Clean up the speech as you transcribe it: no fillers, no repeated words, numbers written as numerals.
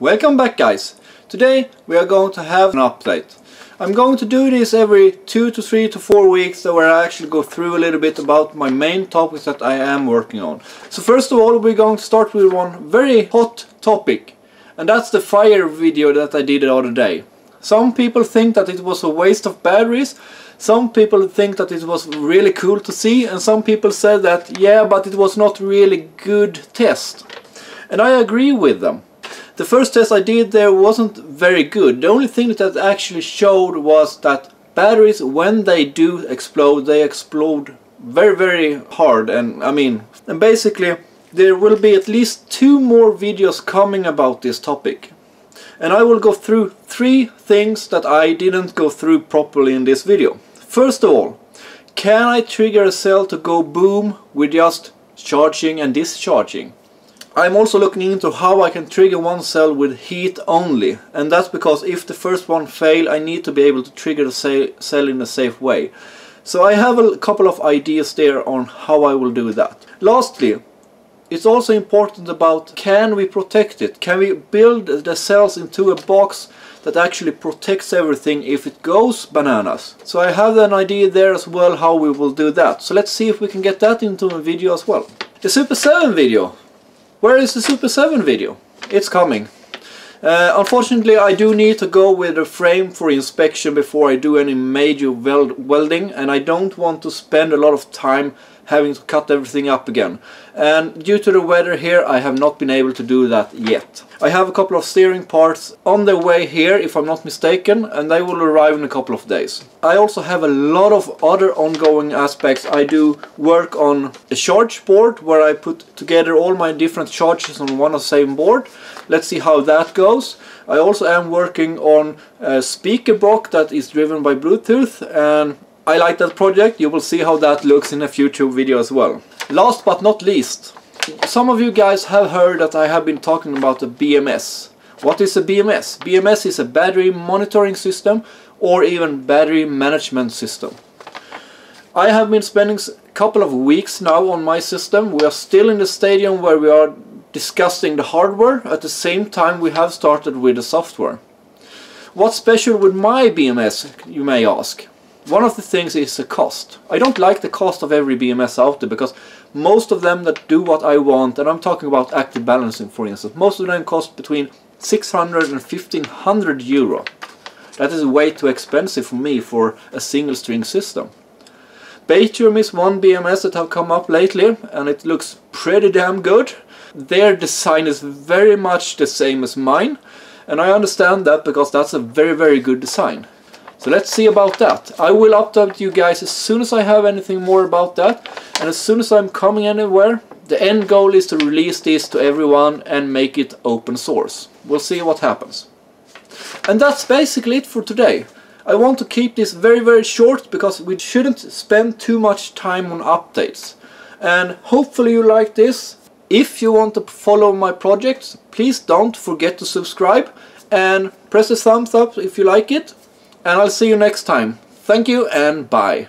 Welcome back, guys. Today we are going to have an update. I'm going to do this every 2 to 3 to 4 weeks, where I actually go through a little bit about my main topics that I am working on. So first of all, we're going to start with one very hot topic, and that's the fire video that I did the other day. Some people think that it was a waste of batteries, some people think that it was really cool to see, and some people said that yeah, but it was not really good test. And I agree with them. The first test I did there wasn't very good. The only thing that actually showed was that batteries, when they do explode, they explode very, very hard. And basically there will be at least 2 more videos coming about this topic. And I will go through 3 things that I didn't go through properly in this video. First of all, can I trigger a cell to go boom with just charging and discharging? I'm also looking into how I can trigger one cell with heat only, and that's because if the first one fails, I need to be able to trigger the cell in a safe way. So I have a couple of ideas there on how I will do that. Lastly, it's also important about, can we protect it? Can we build the cells into a box that actually protects everything if it goes bananas? So I have an idea there as well how we will do that. So let's see if we can get that into a video as well. The Super 7 video! Where is the Super 7 video? It's coming. Unfortunately, I do need to go with a frame for inspection before I do any major welding, and I don't want to spend a lot of time having to cut everything up again. And due to the weather here, I have not been able to do that yet. I have a couple of steering parts on their way here, if I'm not mistaken, and they will arrive in a couple of days. I also have a lot of other ongoing aspects. I do work on a charge board, where I put together all my different charges on one and same board. Let's see how that goes. I also am working on a speaker box that is driven by Bluetooth, and I like that project. You will see how that looks in a future video as well. Last but not least, some of you guys have heard that I have been talking about the BMS. What is a BMS? BMS is a battery monitoring system, or even battery management system. I have been spending a couple of weeks now on my system. We are still in the stadium where we are discussing the hardware. At the same time, we have started with the software. What's special with my BMS, you may ask? One of the things is the cost. I don't like the cost of every BMS out there, because most of them that do what I want, and I'm talking about active balancing for instance, most of them cost between 600 and 1500 euro. That is way too expensive for me for a single string system. Batrium is one BMS that have come up lately, and it looks pretty damn good. Their design is very much the same as mine, and I understand that because that's a very, very good design. So let's see about that. I will update you guys as soon as I have anything more about that, and as soon as I'm coming anywhere. The end goal is to release this to everyone and make it open source. We'll see what happens. And that's basically it for today. I want to keep this very, very short, because we shouldn't spend too much time on updates. And hopefully you like this. If you want to follow my projects, please don't forget to subscribe and press the thumbs up if you like it. And I'll see you next time. Thank you and bye.